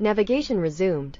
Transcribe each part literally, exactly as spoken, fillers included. Navigation resumed.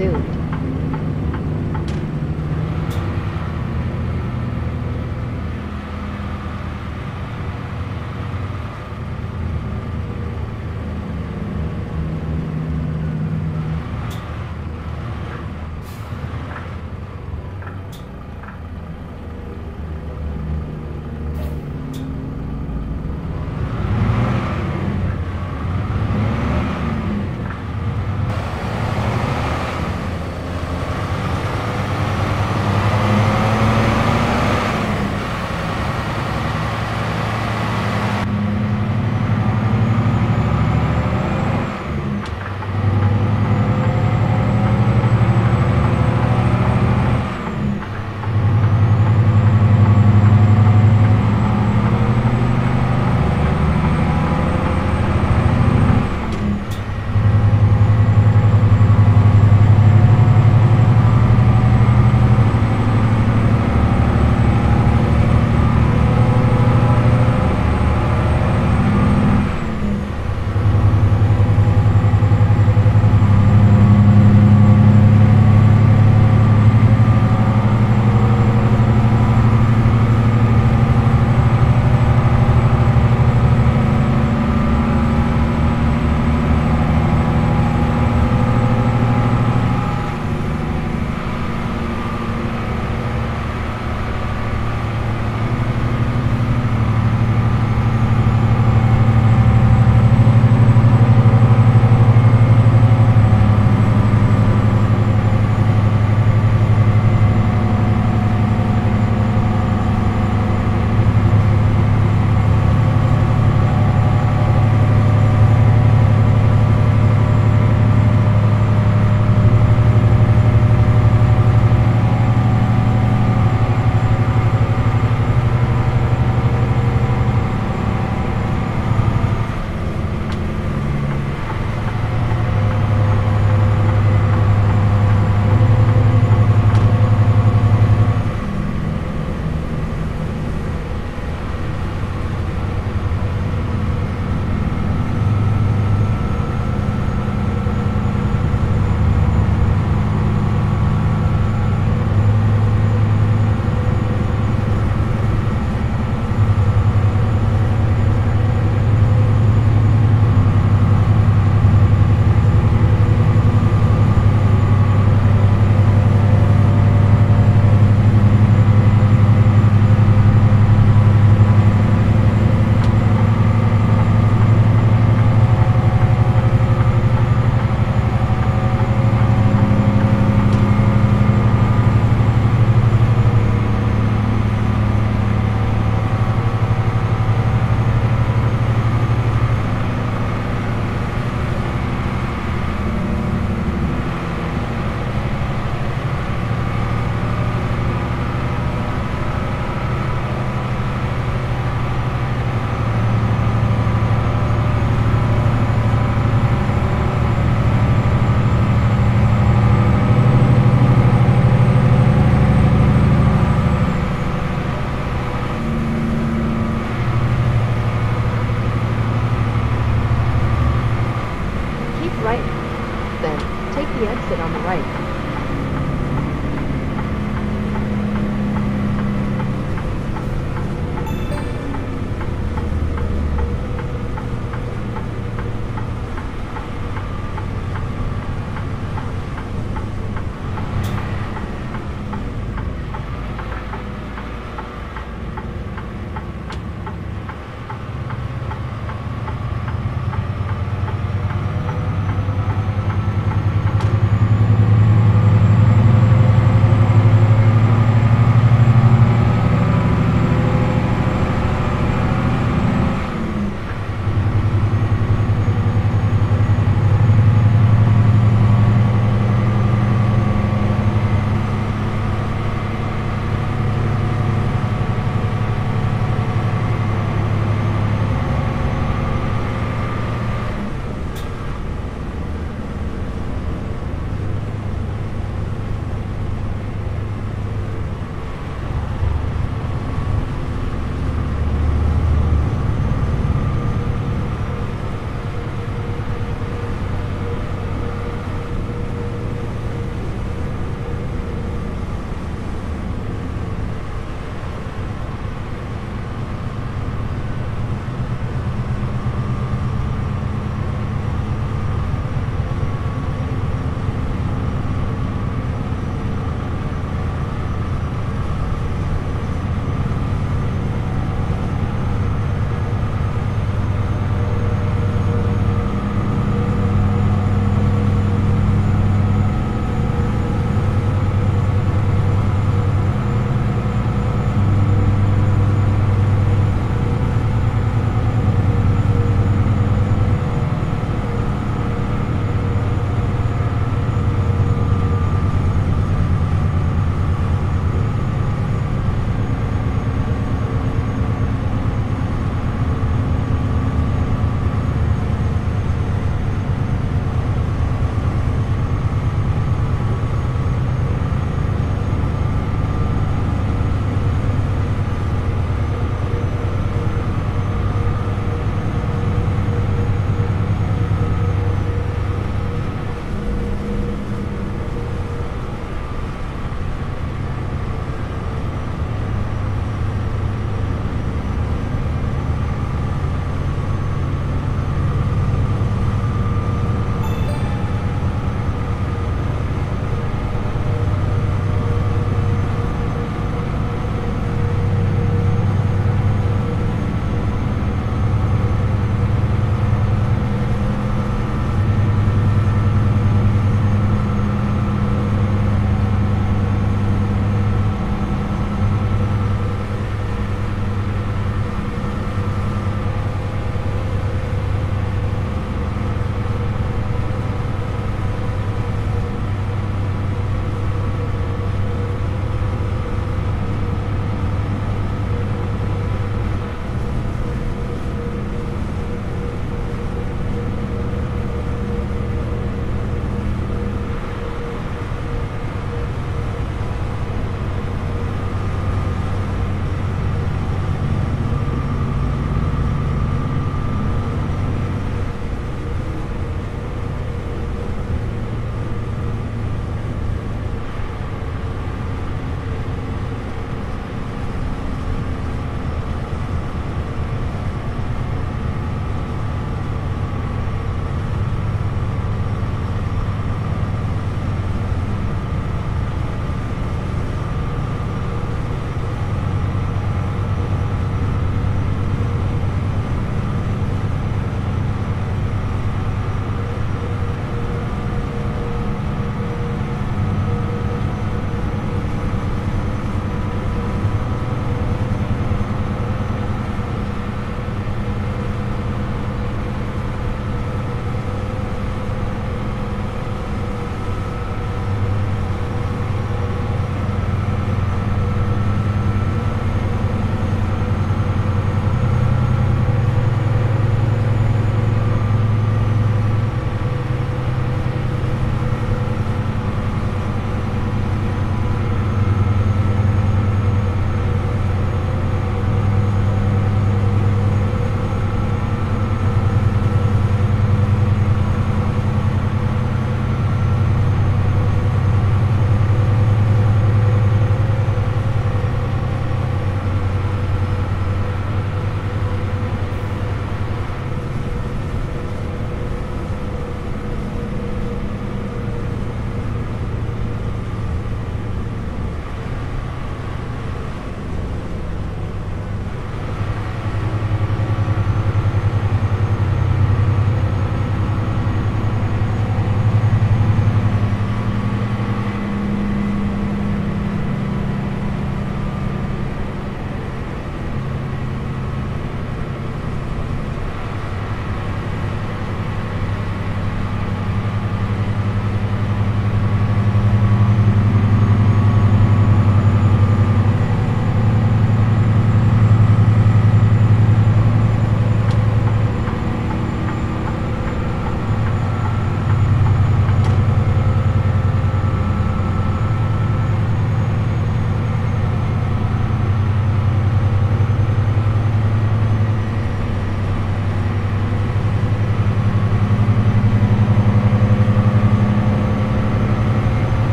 zoo.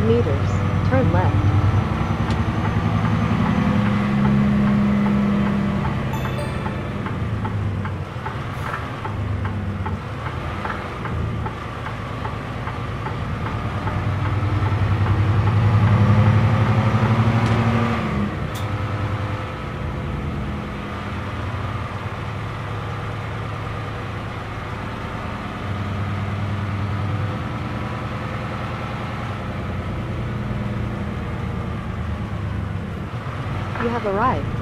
one hundred meters, turn left. You have arrived.